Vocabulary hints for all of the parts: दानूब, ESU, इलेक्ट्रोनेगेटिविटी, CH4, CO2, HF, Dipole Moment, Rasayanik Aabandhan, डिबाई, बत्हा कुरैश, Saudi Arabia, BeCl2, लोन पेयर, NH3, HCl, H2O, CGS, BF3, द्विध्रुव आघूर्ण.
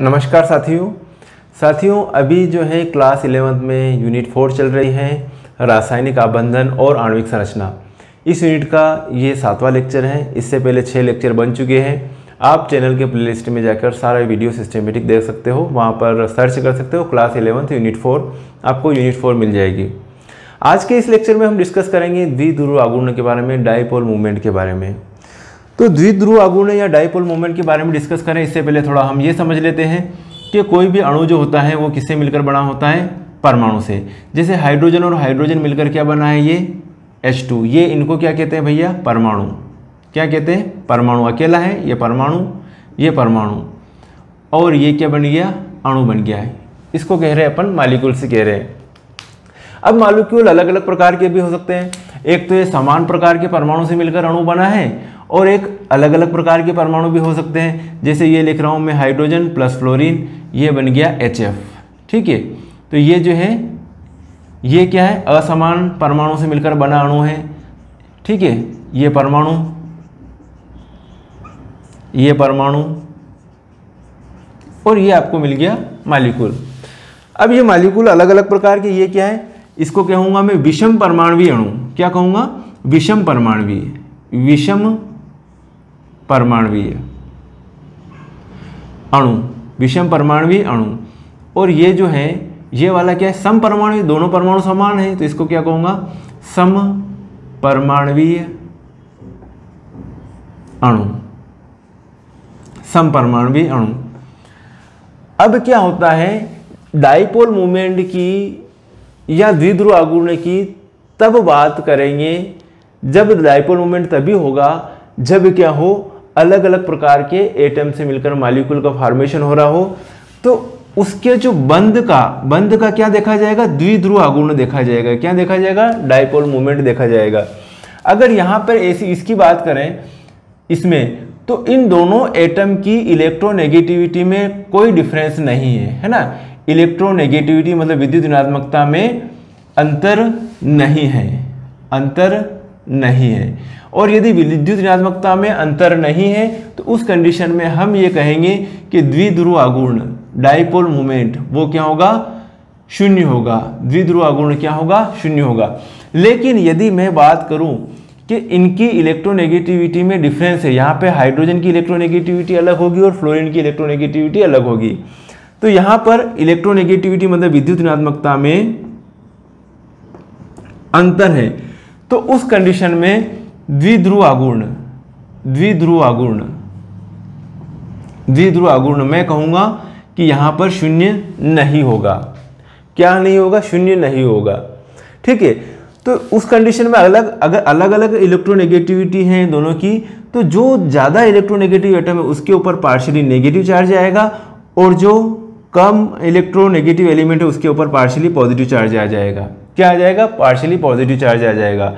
नमस्कार साथियों, अभी जो है क्लास 11th में यूनिट 4 चल रही है, रासायनिक आबंधन और आणविक संरचना। इस यूनिट का ये 7वां लेक्चर है। इससे पहले 6 लेक्चर बन चुके हैं। आप चैनल के प्लेलिस्ट में जाकर सारा वीडियो सिस्टमेटिक देख सकते हो, वहाँ पर सर्च कर सकते हो क्लास 11th यूनिट 4, आपको यूनिट 4 मिल जाएगी। आज के इस लेक्चर में हम डिस्कस करेंगे द्विध्रुव आघूर्ण के बारे में, डाइपोल मूवमेंट के बारे में। तो द्विध्रुव आघूर्ण या डाइपोल मोमेंट के बारे में डिस्कस करें इससे पहले थोड़ा हम ये समझ लेते हैं कि कोई भी अणु जो होता है वो किससे मिलकर बना होता है, परमाणु से। जैसे हाइड्रोजन और हाइड्रोजन मिलकर क्या बना है, ये H2। ये इनको क्या कहते हैं भैया, परमाणु। क्या कहते हैं, परमाणु। अकेला है ये परमाणु, ये परमाणु, और ये क्या बन गया, अणु बन गया है। इसको कह रहे हैं अपन मॉलिक्यूल से कह रहे हैं। अब मॉलिक्यूल अलग अलग प्रकार के भी हो सकते हैं। एक तो ये समान प्रकार के परमाणु से मिलकर अणु बना है, और एक अलग अलग प्रकार के परमाणु भी हो सकते हैं। जैसे ये लिख रहा हूँ मैं, हाइड्रोजन प्लस फ्लोरीन, ये बन गया HF। ठीक है, तो ये जो है ये क्या है, असमान परमाणु से मिलकर बना अणु है। ठीक है, ये परमाणु, ये परमाणु, और ये आपको मिल गया मॉलिक्यूल। अब ये मॉलिक्यूल अलग अलग प्रकार के, ये क्या है, इसको कहूँगा मैं विषम परमाणवीय अणु। क्या कहूँगा, विषम परमाणवीय, विषम परमाणवीय अणु, विषम परमाणवीय अणु। और ये जो है ये वाला क्या है, समपरमाणवीय। दोनों परमाणु समान है तो इसको क्या कहूँगा, समपरमाणवीय अणु, समपरमाणवीय अणु। अब क्या होता है, डाइपोल मोमेंट की या द्विध्रुव आघूर्ण की तब बात करेंगे, जब डाइपोल मोमेंट तभी होगा जब क्या हो, अलग अलग प्रकार के एटम से मिलकर मॉलिक्यूल का फॉर्मेशन हो रहा हो। तो उसके जो बंद का क्या देखा जाएगा, द्विध्रुव आघूर्ण देखा जाएगा। क्या देखा जाएगा, डाइपोल मोमेंट देखा जाएगा। अगर यहाँ पर ऐसी इसकी बात करें इसमें, तो इन दोनों एटम की इलेक्ट्रोनेगेटिविटी में कोई डिफरेंस नहीं है, है ना। इलेक्ट्रोनेगेटिविटी मतलब विद्युत ऋणात्मकता में अंतर नहीं है, अंतर नहीं है। और यदि विद्युत ऋणात्मकता में अंतर नहीं है तो उस कंडीशन में हम ये कहेंगे कि द्विध्रुव आघूर्ण डाइपोल मोमेंट वो क्या होगा, शून्य होगा। द्विध्रुव आघूर्ण क्या होगा, शून्य होगा। लेकिन यदि मैं बात करूं कि इनकी इलेक्ट्रोनेगेटिविटी में डिफरेंस है, यहाँ पे हाइड्रोजन की इलेक्ट्रोनेगेटिविटी अलग होगी और फ्लोरीन की इलेक्ट्रोनेगेटिविटी अलग होगी, तो यहाँ पर इलेक्ट्रोनेगेटिविटी मतलब विद्युत ऋणात्मकता में अंतर है। तो उस कंडीशन में द्विध्रुव आघूर्ण मैं कहूँगा कि यहाँ पर शून्य नहीं होगा। क्या नहीं होगा, शून्य नहीं होगा। ठीक है, तो उस कंडीशन में अगर अलग अलग इलेक्ट्रोनेगेटिविटी है दोनों की, तो जो ज़्यादा इलेक्ट्रोनेगेटिव एटम है उसके ऊपर पार्शियली नेगेटिव चार्ज आएगा, और जो कम इलेक्ट्रोनेगेटिव एलिमेंट है उसके ऊपर पार्शियली पॉजिटिव चार्ज आ जाएगा। क्या आ जाएगा, पार्शियली पॉजिटिव चार्ज आ जाएगा।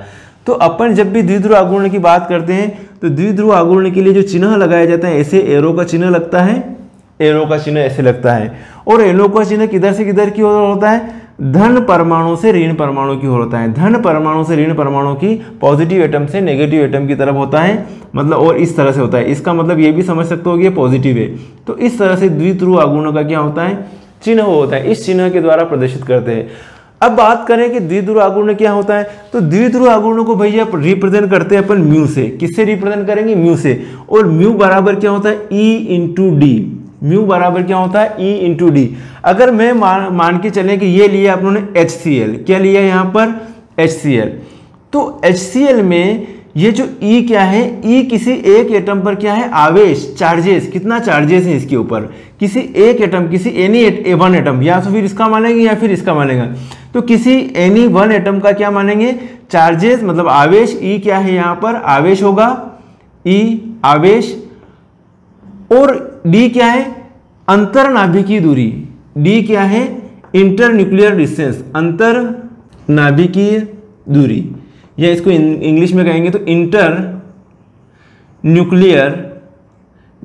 तो अपन जब भी द्विध्रुव आघूर्ण की बात करते हैं तो द्विध्रुव आघूर्ण के लिए जो चिन्ह लगाया जाता है, ऐसे एरो का चिन्ह लगता है, एरो का चिन्ह ऐसे लगता है। और एरो का चिन्ह किधर से किधर की ओर होता है, धन परमाणु से ऋण परमाणु की ओर होता है। धन परमाणु से ऋण परमाणु की, पॉजिटिव एटम से नेगेटिव एटम की तरफ होता है, मतलब, और इस तरह से होता है। इसका मतलब ये भी समझ सकते हो कि ये पॉजिटिव है। तो इस तरह से द्विध्रुव आघूर्ण का क्या होता है, चिन्ह होता है, इस चिन्ह के द्वारा प्रदर्शित करते हैं। अब बात करें कि द्विध्रुव आघूर्ण क्या होता है, तो द्विध्रुव आघूर्ण को भैया रिप्रेजेंट करते हैं अपन म्यू से। किससे रिप्रेजेंट करेंगे, म्यू से। और म्यू बराबर क्या होता है, ई इंटू डी। म्यू बराबर क्या होता है, ई इंटू डी। अगर मैं मान के चलें कि ये लिया आपने HCl, क्या लिया यहाँ पर, HCl। तो HCl में ये जो E क्या है, E किसी एक एटम पर क्या है, आवेश, चार्जेस, कितना चार्जेस है इसके ऊपर, किसी एक एटम, किसी एनी वन एटम, या तो फिर इसका मानेंगे या फिर इसका मानेंगे। तो किसी एनी वन एटम का क्या मानेंगे, चार्जेस मतलब आवेश। E क्या है यहाँ पर, आवेश होगा, E आवेश। और D क्या है, अंतरनाभिकीय दूरी। D क्या है, इंटरन्यूक्लियर डिस्टेंस, अंतरनाभिकीय दूरी, या इसको इंग्लिश में कहेंगे तो इंटर न्यूक्लियर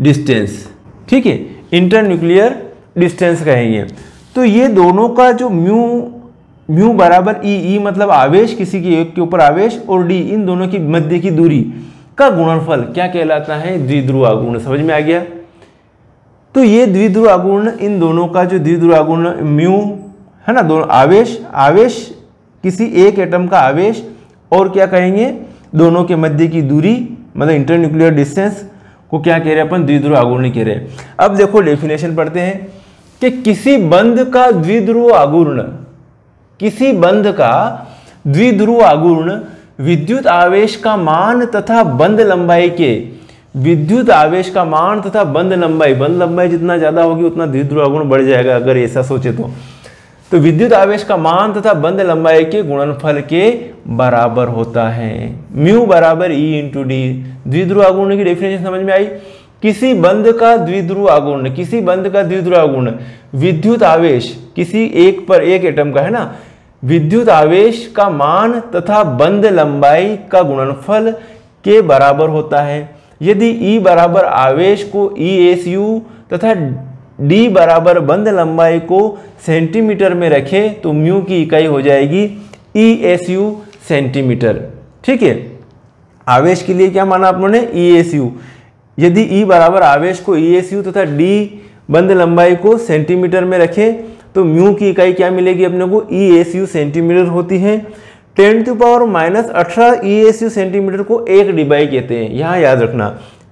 डिस्टेंस। ठीक है, इंटर न्यूक्लियर डिस्टेंस कहेंगे। तो ये दोनों का जो म्यू बराबर ई, ई मतलब आवेश, किसी की एक के ऊपर आवेश, और डी इन दोनों की मध्य की दूरी का गुणनफल क्या कहलाता है, द्विध्रुव आघूर्ण। समझ में आ गया। तो ये द्विध्रुव आघूर्ण, इन दोनों का जो द्विध्रुव आघूर्ण म्यू है ना, दोनों आवेश किसी एक एटम का आवेश और क्या कहेंगे दोनों के मध्य की दूरी मतलब इंटरन्यूक्लियर डिस्टेंस को क्या कह रहे हैं अपन, द्विध्रुव आघूर्ण कह रहे हैं। अब देखो डेफिनेशन पढ़ते हैं कि किसी बंध का द्विध्रुव आघूर्ण, किसी बंध का द्विध्रुव आघूर्ण विद्युत आवेश का मान तथा बंध लंबाई के, विद्युत आवेश का मान तथा बंध लंबाई जितना ज्यादा होगी उतना द्विध्रुव आघूर्ण बढ़ जाएगा अगर ऐसा सोचे तो विद्युत आवेश का मान तथा बंध लंबाई के गुणनफल के बराबर होता है। म्यू बराबर ई इंटू डी। द्विध्रुव आघूर्ण की डेफिनेशन समझ में आई। किसी बंध का द्विध्रुव आघूर्ण, किसी बंध का द्विध्रुव आघूर्ण विद्युत आवेश किसी एक पर एक एटम का है ना, विद्युत आवेश का मान तथा बंध लंबाई का गुणनफल के बराबर होता है। यदि E बराबर आवेश को ESU तथा D बराबर बंध लंबाई को सेंटीमीटर में रखें तो म्यू की इकाई हो जाएगी ESU सेंटीमीटर। ठीक है, आवेश के लिए क्या माना आप लोगों ने, ESU। यदि E बराबर आवेश को ESU तथा D बंध लंबाई को सेंटीमीटर में रखें तो म्यू की इकाई क्या मिलेगी अपने को, ESU सेंटीमीटर होती है। 10⁻⁻18 ESU सेंटीमीटर को एक डिबाई कहते हैं, यहाँ याद रखना।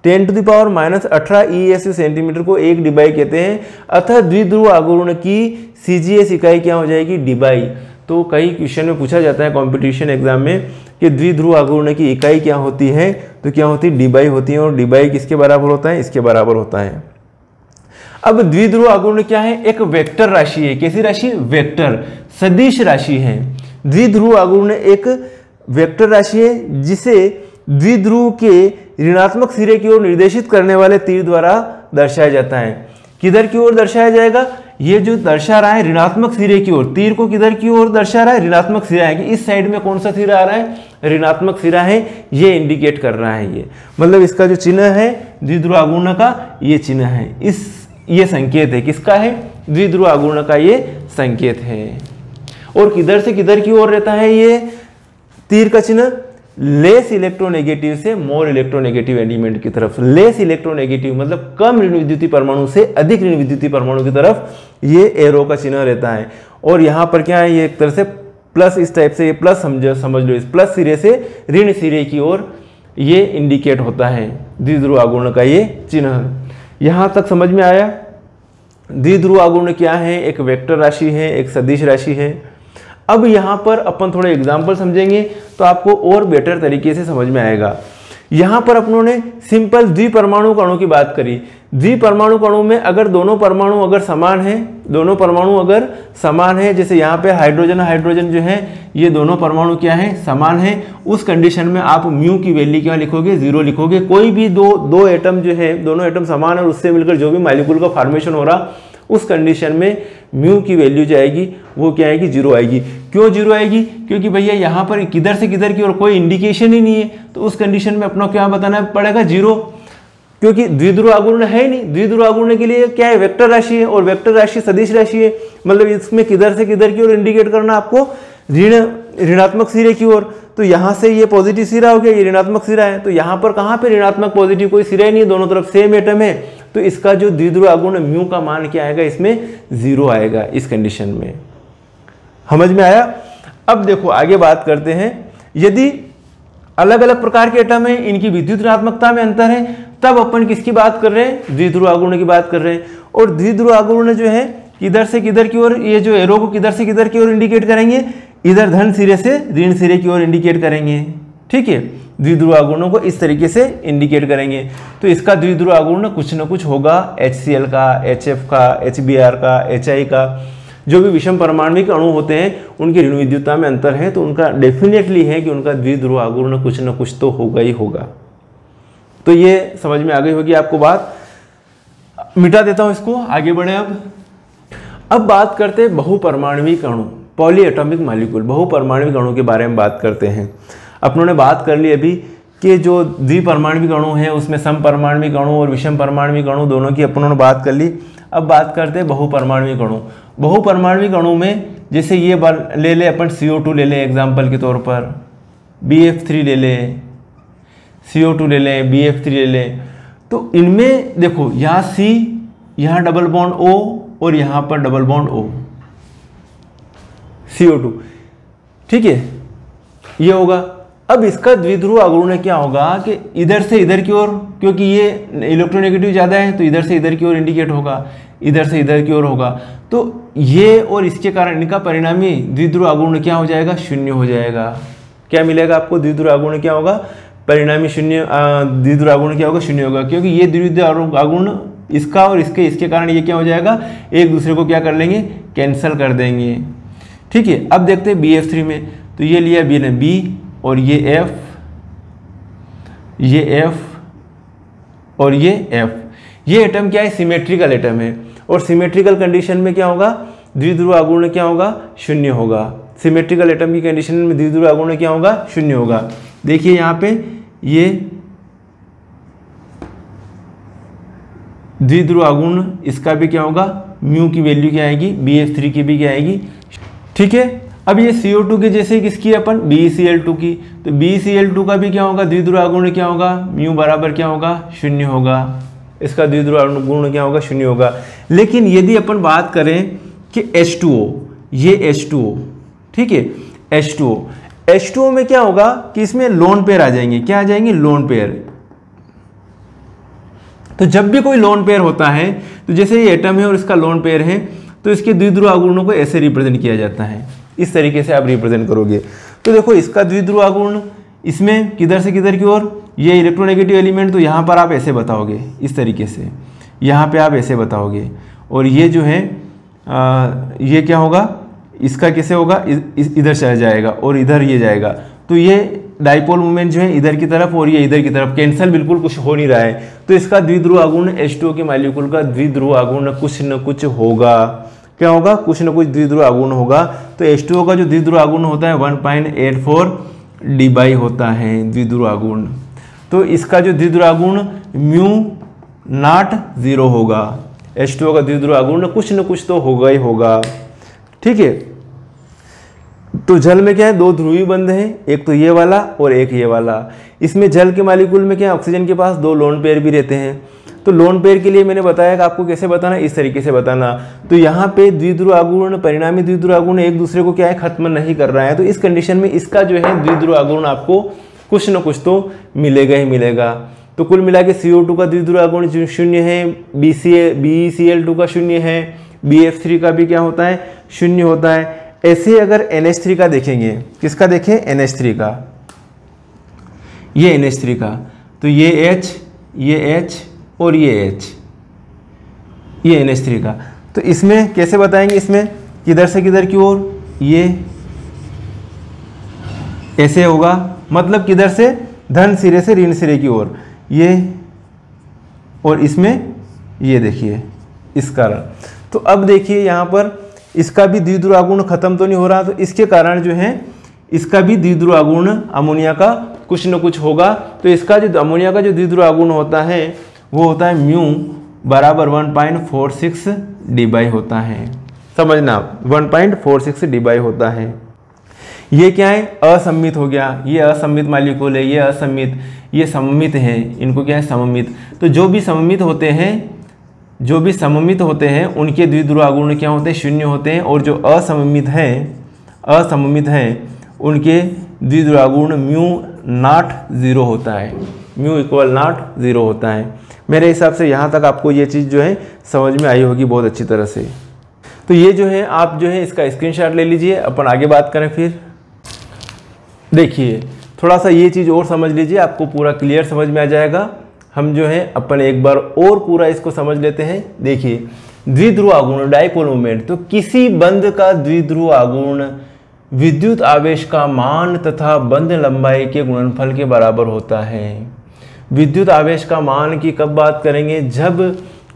10⁻⁻18 ESU सेंटीमीटर को एक डिबाई कहते हैं। अतः द्विध्रुव आघूर्ण की CGS इकाई क्या हो जाएगी, डिबाई। तो कई क्वेश्चन में पूछा जाता है कॉम्पिटिशन एग्जाम में कि द्विध्रुव आघूर्ण की इकाई क्या होती है, तो क्या होती है, डिबाई होती है। और डिबाई किसके बराबर होता है, इसके बराबर होता है। अब द्विध्रुव आघूर्ण क्या है, एक वेक्टर राशि है। कैसी राशि, वेक्टर, सदिश राशि है। द्विध्रुव आघूर्ण एक वेक्टर राशि है जिसे द्विध्रुव के ऋणात्मक सिरे की ओर निर्देशित करने वाले तीर द्वारा दर्शाया जाता है। किधर की ओर दर्शाया जाएगा, ये जो दर्शा रहा है ऋणात्मक सिरे की ओर, तीर को किधर की ओर दर्शा रहा है, ऋणात्मक सिरा है कि इस साइड में कौन सा सिरा आ रहा है, ऋणात्मक सिरा है, ये इंडिकेट कर रहा है। ये मतलब इसका जो चिन्ह है द्विध्रुव आघूर्ण का, ये चिन्ह है, इस ये संकेत है। किसका है, द्विध्रुव आघूर्ण का ये संकेत है। और किधर से किधर की ओर रहता है ये तीर का चिन्ह, लेस इलेक्ट्रोनेगेटिव से मोर इलेक्ट्रोनेगेटिव एलिमेंट की तरफ। लेस इलेक्ट्रोनेगेटिव मतलब कम ऋण विद्युती परमाणु से अधिक ऋण विद्युती परमाणु की तरफ ये एरो का चिन्ह रहता है। और यहाँ पर क्या है, ये एक तरह से प्लस, इस टाइप से ये प्लस समझ लो, इस प्लस सिरे से ऋण सिरे की ओर ये इंडिकेट होता है द्विध्रुव आघूर्ण का ये चिन्ह। यहाँ तक समझ में आया। द्विध्रुव आघूर्ण क्या है, एक वेक्टर राशि है, एक सदिश राशि है। अब यहाँ पर अपन थोड़े एग्जाम्पल समझेंगे तो आपको और बेटर तरीके से समझ में आएगा। यहाँ पर अपनों ने सिंपल द्विपरमाणु कणों की बात करी। द्विपरमाणु कणों में अगर दोनों परमाणु अगर समान हैं जैसे यहाँ पे हाइड्रोजन जो है ये दोनों परमाणु क्या है, समान है, उस कंडीशन में आप म्यू की वैल्यू क्या लिखोगे, 0 लिखोगे। कोई भी दो एटम जो है, दोनों एटम समान है और उससे मिलकर जो भी मॉलिक्यूल का फॉर्मेशन हो रहा, उस कंडीशन में म्यू की वैल्यू जो आएगी वो क्या आएगी, 0 आएगी। क्यों 0 आएगी, क्योंकि भैया यहाँ पर किधर से किधर की और कोई इंडिकेशन ही नहीं है, तो उस कंडीशन में अपना क्या बताना पड़ेगा, 0, क्योंकि द्विध्रुव आघूर्ण है ही नहीं। द्विध्रुव आघूर्ण के लिए क्या है, वेक्टर राशि है, और वेक्टर राशि सदिश राशि है, मतलब इसमें किधर से किधर की ओर इंडिकेट करना आपको, ऋणात्मक सिरे की ओर। तो यहाँ से ये पॉजिटिव सिरा हो गया, ये ऋणात्मक सिरा है, तो यहाँ पर कहाँ पे ऋणात्मक पॉजिटिव कोई सिरा ही नहीं है, दोनों तरफ सेम एटम है, तो इसका जो द्विध्रुव आघूर्ण म्यू का मान क्या आएगा, इसमें 0 आएगा इस कंडीशन में। समझ में आया। अब देखो आगे बात करते हैं, यदि अलग अलग प्रकार के एटम हैं, इनकी विद्युत ऋणात्मकता में अंतर है, तब अपन किसकी बात कर रहे हैं, द्विध्रुव आघूर्ण की बात कर रहे हैं। और द्विध्रुव आघूर्ण जो है किधर से किधर की ओर, ये जो एरो को किधर से किधर की ओर इंडिकेट करेंगे, इधर धन सिरे से ऋण सिरे की ओर इंडिकेट करेंगे। ठीक है, द्विध्रुव आघूर्णों को इस तरीके से इंडिकेट करेंगे। तो इसका द्विध्रुव आघूर्ण कुछ ना कुछ होगा, HCl का, HF का, HBr का, HI का, जो भी विषम परमाणविक अणु होते हैं उनकी ऋण विद्युता में अंतर है, तो उनका डेफिनेटली है कि उनका द्विध्रुव आघूर्ण कुछ ना कुछ तो होगा ही होगा। तो ये समझ में आ गई होगी आपको बात। मिटा देता हूँ इसको, आगे बढ़े। अब बात करते हैं बहुपरमाणविक अणु, पॉलीएटॉमिक मॉलिक्यूल, बहुपरमाणविक अणु के बारे में बात करते हैं। अपनों ने बात कर ली अभी कि जो द्विपरमाणविक अणु है उसमें समपरमाणविक अणु और विषम परमाणविक अणु दोनों की अपनों ने बात कर ली। अब बात करते हैं बहुपरमाणविक अणु। बहुपरमाणविक अणु में जैसे ये ले ले अपन, CO2 ले लें एग्जाम्पल के तौर पर, BF3 ले लें, CO2 ले लें, BF3 ले लें, तो इनमें देखो यहाँ C यहाँ डबल बॉन्ड O और यहाँ पर डबल बॉन्ड O, CO2। ठीक है, ये होगा। अब इसका द्विध्रुव आघूर्ण क्या होगा कि इधर से इधर की ओर, क्योंकि ये इलेक्ट्रोनेगेटिव ज़्यादा है तो इधर से इधर की ओर इंडिकेट होगा, इधर से इधर की ओर होगा। तो ये और इसके कारण इनका परिणामी द्विध्रुव आघूर्ण क्या हो जाएगा, शून्य हो जाएगा। क्या मिलेगा आपको, द्विध्रुव आघूर्ण क्या होगा, परिणामी शून्य। द्विध्रुव आघूर्ण क्या होगा, शून्य होगा, क्योंकि ये द्विध्रुव आघूर्ण इसका और इसके कारण ये क्या हो जाएगा, एक दूसरे को क्या कर लेंगे, कैंसिल कर देंगे। ठीक है, अब देखते हैं BF3 में। तो ये लिया बी ने, बी और ये F, ये F और ये F। ये एटम क्या है, सिमेट्रिकल एटम है, और सिमेट्रिकल कंडीशन में क्या होगा, द्विध्रुव आघूर्ण क्या होगा, शून्य होगा। सिमेट्रिकल एटम की कंडीशन में द्विध्रुव आघूर्ण क्या होगा, शून्य होगा। देखिए यहाँ पे ये द्विध्रुव आघूर्ण, इसका भी क्या होगा, म्यू की वैल्यू क्या आएगी, BF3 की भी क्या आएगी। ठीक है, अब ये CO2 के जैसे किसकी अपन, BeCl2 की, तो BeCl2 का भी क्या होगा, द्विध्रुव आघूर्ण क्या होगा, म्यू बराबर क्या होगा, शून्य होगा। इसका द्विध्रुव आघूर्ण क्या होगा, शून्य होगा। लेकिन यदि अपन बात करें कि H2O, ये H2O, ठीक है, H2O में क्या होगा कि इसमें लोन पेयर आ जाएंगे। क्या आ जाएंगे, लोन पेयर। तो जब भी कोई लोन पेयर होता है, तो जैसे ये एटम है और इसका लोन पेयर है, तो इसके द्विध्रुव आघूर्णों को ऐसे रिप्रेजेंट किया जाता है। इस तरीके से आप रिप्रेजेंट करोगे तो देखो इसका द्विध्रुव आघूर्ण इसमें किधर से किधर की ओर, ये इलेक्ट्रोनेगेटिव एलिमेंट, तो यहाँ पर आप ऐसे बताओगे, इस तरीके से यहाँ पे आप ऐसे बताओगे। और ये जो है ये क्या होगा, इसका कैसे होगा, इधर चला जाएगा और इधर ये जाएगा। तो ये डाइपोल मोमेंट जो है इधर की तरफ और ये इधर की तरफ, कैंसिल बिल्कुल कुछ हो नहीं रहा है। तो इसका द्विध्रुव आघूर्ण, H2O के मालिकुल का द्विध्रुव आघूर्ण कुछ न कुछ होगा। क्या होगा, कुछ न कुछ द्विध्रुव आघूर्ण होगा। तो H2O का जो द्विध्रुव आघूर्ण होता है 1.84 Dy होता है द्विध्रुव आघूर्ण। तो इसका जो द्विध्रुव आघूर्ण म्यू नॉट 0 होगा। H2O का द्विध्रुव आघूर्ण कुछ न कुछ तो होगा ही होगा। ठीक है, तो जल में क्या है, दो ध्रुवी बंध हैं, एक तो ये वाला और एक ये वाला। इसमें जल के मालिक्यूल में क्या है, ऑक्सीजन के पास दो लोन पेयर भी रहते हैं। तो लोन पेयर के लिए मैंने बताया कि आपको कैसे बताना, इस तरीके से बताना। तो यहाँ पे द्विध्रुव आघूर्ण, परिणामी द्विध्रुव आघूर्ण एक दूसरे को क्या है, खत्म नहीं कर रहा है। तो इस कंडीशन में इसका जो है द्विध्रुव आघूर्ण आपको कुछ न कुछ तो मिलेगा ही मिलेगा। तो कुल मिला के CO2 का द्विध्रुव आघूर्ण शून्य है, BeCl2 का शून्य है, BF3 का भी क्या होता है, शून्य होता है। ऐसे अगर NH3 का देखेंगे, किसका देखें, NH3 का, ये NH3 का, तो ये H और ये H, ये NH3 का। तो इसमें कैसे बताएंगे, इसमें किधर से किधर की ओर, ये ऐसे होगा, मतलब किधर से, धन सिरे से ऋण सिरे की ओर, ये, और इसमें ये देखिए इस कारण। तो अब देखिए यहाँ पर इसका भी द्विध्रुव आघूर्ण खत्म तो नहीं हो रहा, तो इसके कारण जो है इसका भी द्विध्रुव आघूर्ण अमोनिया का कुछ न कुछ होगा। तो इसका जो अमोनिया का जो द्विध्रुव आघूर्ण होता है वो होता है म्यू बराबर 1.46 Dy होता है। समझना, 1.46 Dy होता है। ये क्या है, असममित हो गया, ये असममित मालिक्यूल है, ये असममित, ये सममित है, इनको क्या है, सममित। तो जो भी सममित होते हैं, जो भी सममित होते हैं उनके द्विध्रुव आघूर्ण क्या होते हैं, शून्य होते हैं। और जो असममित हैं, उनके द्विध्रुव आघूर्ण म्यू नॉट 0 होता है, म्यू इक्वल नॉट 0 होता है। मेरे हिसाब से यहाँ तक आपको ये चीज़ जो है समझ में आई होगी बहुत अच्छी तरह से। तो ये जो है आप जो है इसका स्क्रीनशॉट ले लीजिए, अपन आगे बात करें। फिर देखिए थोड़ा सा ये चीज़ और समझ लीजिए, आपको पूरा क्लियर समझ में आ जाएगा। हम जो है अपन एक बार और पूरा इसको समझ लेते हैं। देखिए द्विध्रुव आघूर्ण, डाइपोल मोमेंट, तो किसी बंध का द्विध्रुव आघूर्ण विद्युत आवेश का मान तथा बंध लंबाई के गुणनफल के बराबर होता है। विद्युत आवेश का मान की कब बात करेंगे, जब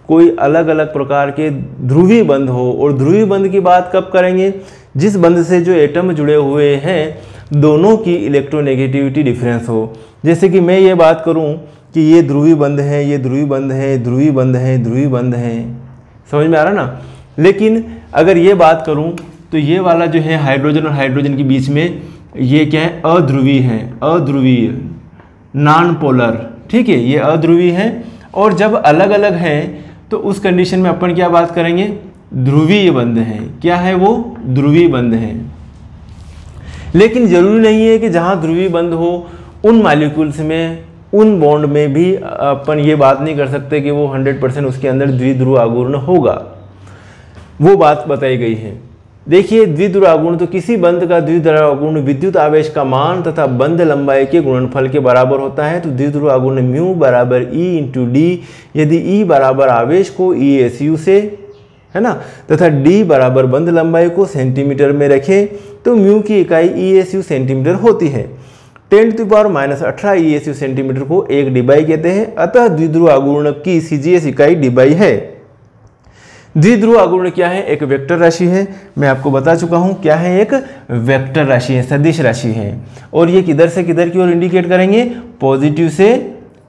कोई अलग अलग प्रकार के ध्रुवी बंध हो। और ध्रुवी बंध की बात कब करेंगे, जिस बंध से जो एटम जुड़े हुए हैं दोनों की इलेक्ट्रोनेगेटिविटी डिफरेंस हो। जैसे कि मैं ये बात करूं कि ये ध्रुवी बंध है, ये ध्रुवी बंध है, ध्रुवी बंध है, ध्रुवी बंध है, समझ में आ रहा ना। लेकिन अगर ये बात करूं तो ये वाला जो है हाइड्रोजन और हाइड्रोजन के बीच में ये क्या है, अध्रुवी है, अध्रुवीय, नॉन पोलर। ठीक है, ये अध्रुवी है। और जब अलग अलग हैं तो उस कंडीशन में अपन क्या बात करेंगे, ध्रुवीय बंध हैं। क्या है वो, ध्रुवीय बंध हैं। लेकिन जरूरी नहीं है कि जहाँ ध्रुवीय बंध हो उन मालिक्यूल्स में, उन बॉन्ड में भी अपन ये बात नहीं कर सकते कि वो 100% उसके अंदर द्विध्रुव आघूर्ण होगा, वो बात बताई गई है। देखिए द्विध्रुव आघूर्ण तो किसी बंध का द्विध्रुव आघूर्ण विद्युत आवेश का मान तथा बंध लंबाई के गुणनफल के बराबर होता है। तो द्विध्रुव आघूर्ण म्यू बराबर ई इंटू डी, यदि ई बराबर आवेश को ई एस यू से, है ना, तथा डी बराबर बंध लंबाई को सेंटीमीटर में रखें तो म्यू की इकाई ई एस यू सेंटीमीटर होती है। 10⁻⁻18 ई एस यू सेंटीमीटर को एक डिबाई कहते हैं। अतः द्विध्रुव आघूर्ण की सी जी एस इकाई डिबाई है। द्विध्रुव आघूर्ण क्या है, एक वेक्टर राशि है। मैं आपको बता चुका हूं क्या है, एक वेक्टर राशि है, सदिश राशि है। और ये किधर से किधर की ओर इंडिकेट करेंगे,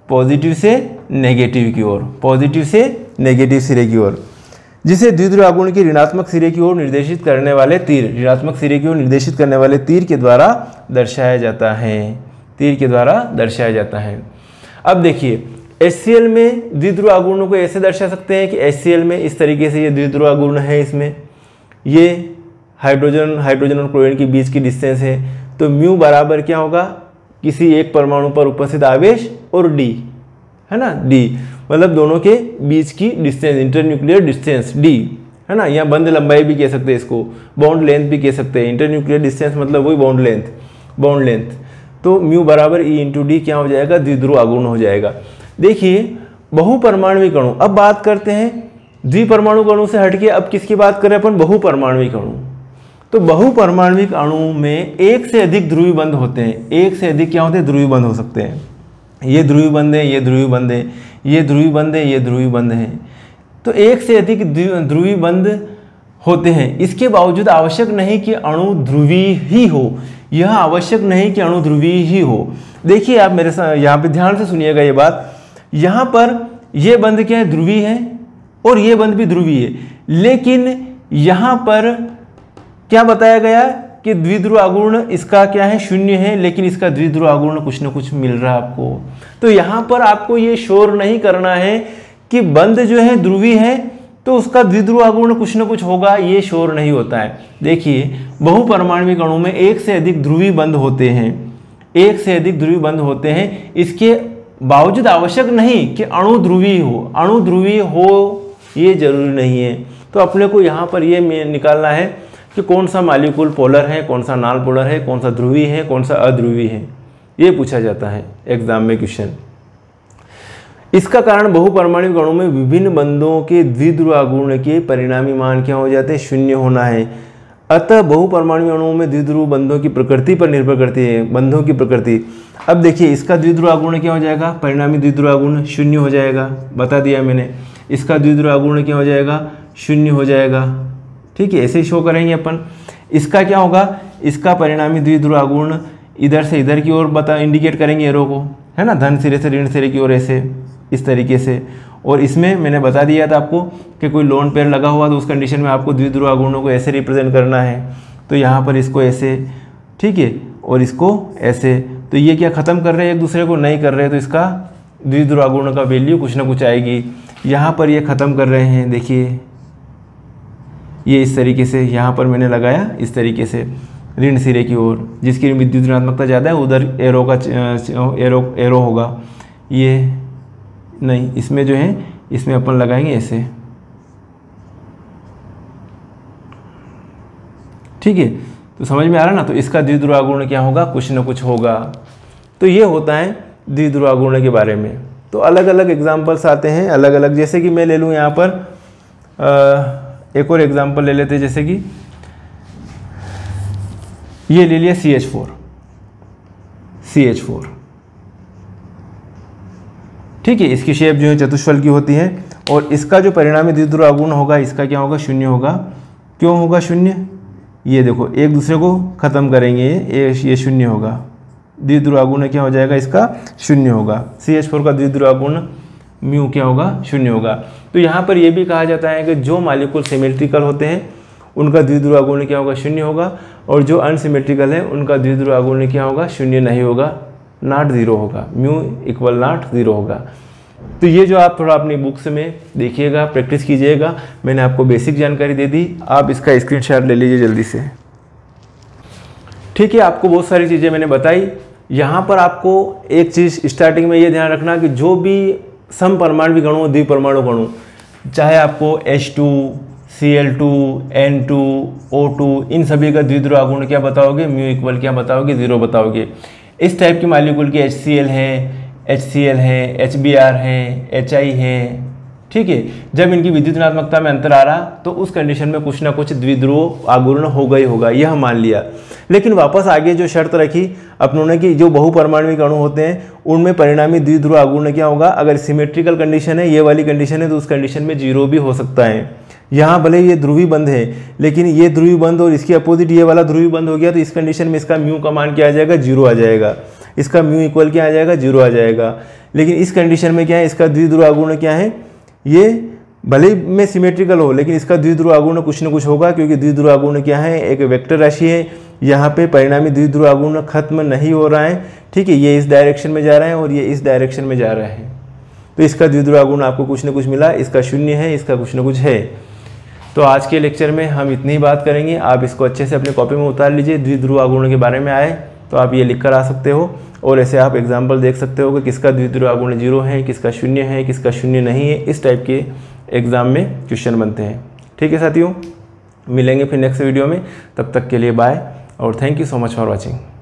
पॉजिटिव से नेगेटिव की ओर, पॉजिटिव से नेगेटिव सिरे की ओर, जिसे द्विध्रुव आघूर्ण की ऋणात्मक सिरे की ओर निर्देशित करने वाले तीर, ऋणात्मक सिरे की ओर निर्देशित करने वाले तीर के द्वारा दर्शाया जाता है, तीर के द्वारा दर्शाया जाता है। अब देखिए HCl में द्विध्रुव आघूर्णों को ऐसे दर्शा सकते हैं कि HCl में इस तरीके से ये द्विध्रुव आघूर्ण है, इसमें ये हाइड्रोजन और क्लोरीन के बीच की डिस्टेंस है। तो म्यू बराबर क्या होगा, किसी एक परमाणु पर उपस्थित आवेश और d, है ना, d मतलब दोनों के बीच की डिस्टेंस, इंटरन्यूक्लियर डिस्टेंस d, है ना, या बंध लंबाई भी कह सकते हैं इसको, बाउंड लेंथ भी कह सकते हैं। इंटरन्यूक्लियर डिस्टेंस मतलब वही बाउंड लेंथ, बाउंड लेंथ। तो म्यू बराबर ई इंटू डी क्या हो जाएगा, द्विध्रुव आघूर्ण हो जाएगा। देखिए बहुपरमाणवी कणु, अब बात करते हैं द्विपरमाणु कणु से हटके अब किसकी बात करें अपन, बहुपरमाणवी कणु। तो बहुपरमाणवी अणु में एक से अधिक ध्रुवीय बंध होते हैं, एक से अधिक क्या होते हैं, ध्रुवीय बंध हो सकते हैं। ये ध्रुवीय बंध है, ये ध्रुवीय बंध है, ये ध्रुवीय बंध है, ये ध्रुवीय बंध है। तो एक से अधिक ध्रुवीय बंध होते हैं। इसके बावजूद आवश्यक नहीं कि अणु ध्रुवीय ही हो, यह आवश्यक नहीं कि अणु ध्रुवीय ही हो। देखिए आप मेरे साथ यहाँ पर ध्यान से सुनिएगा ये बात। यहाँ पर ये बंध क्या है, ध्रुवीय है, और ये बंध भी ध्रुवीय है। लेकिन यहाँ पर क्या बताया गया कि द्विध्रुव आघूर्ण इसका क्या है, शून्य है, लेकिन इसका द्विध्रुव आघूर्ण कुछ ना कुछ मिल रहा है आपको। तो यहाँ पर आपको ये शोर नहीं करना है कि बंध जो है ध्रुवीय है तो उसका द्विध्रुव आघूर्ण कुछ ना कुछ होगा, ये शोर नहीं होता है। देखिए बहुपरमाणविक अणु में एक से अधिक ध्रुवीय बंध होते हैं, एक से अधिक ध्रुवीय बंध होते हैं। इसके बावजूद आवश्यक नहीं कि अणु ध्रुवीय हो, अणु ध्रुवीय हो ये जरूरी नहीं है। तो अपने को यहाँ पर ये निकालना है कि कौन सा मालिक्यूल पोलर है, कौन सा नॉन पोलर है, कौन सा ध्रुवीय है, कौन सा अध्रुवीय है, ये पूछा जाता है एग्जाम में क्वेश्चन। इसका कारण बहुपरमाणविक अणु में विभिन्न बंधों के द्विध्रुव आघूर्ण के परिणामी मान क्या हो जाते हैं, शून्य होना है। अतः बहुपरमाणु अणुओं में द्विध्रुव बंधों की प्रकृति पर निर्भर करती है, बंधों की प्रकृति। अब देखिए इसका द्विध्रुव आघूर्ण क्या हो जाएगा, परिणामी द्विध्रुव आघूर्ण शून्य हो जाएगा, बता दिया मैंने। इसका द्विध्रुव आघूर्ण क्या हो जाएगा, शून्य हो जाएगा, ठीक है, ऐसे ही शो करेंगे अपन। इसका क्या होगा, इसका परिणामी द्विध्रुव आघूर्ण इधर से इधर की ओर इंडिकेट करेंगे एरो को, है ना, धन सिरे से ऋण सिरे की ओर ऐसे इस तरीके से। और इसमें मैंने बता दिया था आपको कि कोई लोन पेयर लगा हुआ तो उस कंडीशन में आपको द्विध्रुव आघूर्णों को ऐसे रिप्रेजेंट करना है। तो यहाँ पर इसको ऐसे, ठीक है, और इसको ऐसे। तो ये क्या ख़त्म कर रहे हैं, एक दूसरे को नहीं कर रहे, तो इसका द्विध्रुव आघूर्ण का वैल्यू कुछ ना कुछ आएगी। यहाँ पर ये ख़त्म कर रहे हैं, देखिए ये इस तरीके से, यहाँ पर मैंने लगाया इस तरीके से ऋण सिरे की ओर, जिसकी विद्युत ऋणात्मकता ज़्यादा है उधर एरो का एरो होगा। ये नहीं, इसमें जो है इसमें अपन लगाएंगे ऐसे, ठीक है, तो समझ में आ रहा है ना। तो इसका द्विध्रुव आघूर्ण क्या होगा, कुछ ना कुछ होगा। तो ये होता है द्विध्रुव आघूर्ण के बारे में। तो अलग अलग एग्जाम्पल्स आते हैं, अलग अलग, जैसे कि मैं ले लूँ यहाँ पर एक और एग्जाम्पल ले लेते हैं। जैसे कि ये ले लिया CH4, ठीक है, इसकी शेप जो है चतुष्फल की होती है। और इसका जो परिणामी द्विध्रुव आघूर्ण होगा, इसका क्या होगा, शून्य होगा। क्यों होगा शून्य, ये देखो एक दूसरे को ख़त्म करेंगे, ये शून्य होगा, द्विध्रुव आघूर्ण क्या हो जाएगा, इसका शून्य होगा। CH4 का द्विध्रुव आघूर्ण म्यू क्या होगा, शून्य होगा। तो यहाँ पर यह भी कहा जाता है कि जो मालिक्यूल सिमेट्रिकल होते हैं उनका द्विध्रुव आघूर्ण क्या होगा, शून्य होगा, और जो अनसिमेट्रिकल है उनका द्विध्रुव आघूर्ण क्या होगा, शून्य नहीं होगा, नॉट ज़ीरो होगा, म्यू इक्वल नॉट ज़ीरो होगा। तो ये जो आप थोड़ा अपनी बुक्स में देखिएगा, प्रैक्टिस कीजिएगा। मैंने आपको बेसिक जानकारी दे दी, आप इसका स्क्रीनशॉट ले लीजिए जल्दी से। ठीक है, आपको बहुत सारी चीज़ें मैंने बताई। यहाँ पर आपको एक चीज़ स्टार्टिंग में ये ध्यान रखना कि जो भी समपरमाणु गणों, द्विपरमाणु गणों, चाहे आपको H2, Cl2, N2, O2, इन सभी का द्विध्रुव आघूर्ण क्या बताओगे, म्यू इक्वल क्या बताओगे, जीरो बताओगे। इस टाइप के मालिक्यूल के HCl हैं, HCl हैं, HBr हैं, HI हैं। ठीक है, जब इनकी विद्युत ऋणात्मकता में अंतर आ रहा तो उस कंडीशन में कुछ ना कुछ द्विध्रुव आघूर्ण होगा ही होगा, यह मान लिया। लेकिन वापस आगे जो शर्त रखी अपनों ने कि जो बहुपरमाणविक अणु होते हैं उनमें परिणामी द्विध्रुव आघूर्ण क्या होगा, अगर सिमेट्रिकल कंडीशन है, ये वाली कंडीशन है, तो उस कंडीशन में जीरो भी हो सकता है। यहाँ भले ये ध्रुवी बंद है, लेकिन ये ध्रुवी बंद और इसकी अपोजिट ये वाला ध्रुवी बंद हो गया, तो इस कंडीशन में इसका म्यू का मान क्या आ जाएगा, जीरो आ जाएगा। इसका म्यू इक्वल क्या आ जाएगा, जीरो आ जाएगा। लेकिन इस कंडीशन में क्या है, इसका द्विध्रुव आघूर्ण क्या है, ये भले में सिमेट्रिकल हो, लेकिन इसका द्विध्रुव आघूर्ण कुछ ना कुछ होगा, क्योंकि द्विध्रुव आघूर्ण क्या है, एक वेक्टर राशि है। यहाँ पे परिणामी द्विध्रुव आघूर्ण खत्म नहीं हो रहा है। ठीक है, ये इस डायरेक्शन में जा रहे हैं और ये इस डायरेक्शन में जा रहे हैं, तो इसका द्विध्रुव आघूर्ण आपको कुछ ना कुछ मिला। इसका शून्य है, इसका कुछ ना कुछ है। तो आज के लेक्चर में हम इतनी ही बात करेंगे। आप इसको अच्छे से अपने कॉपी में उतार लीजिए। द्विध्रुव आघूर्ण के बारे में आए तो आप ये लिख कर आ सकते हो, और ऐसे आप एग्जाम्पल देख सकते हो कि किसका द्विध्रुव आघूर्ण जीरो है, किसका शून्य है, किसका शून्य नहीं है। इस टाइप के एग्जाम में क्वेश्चन बनते हैं। ठीक है साथियों, मिलेंगे फिर नेक्स्ट वीडियो में। तब तक के लिए बाय और thank you so much for watching.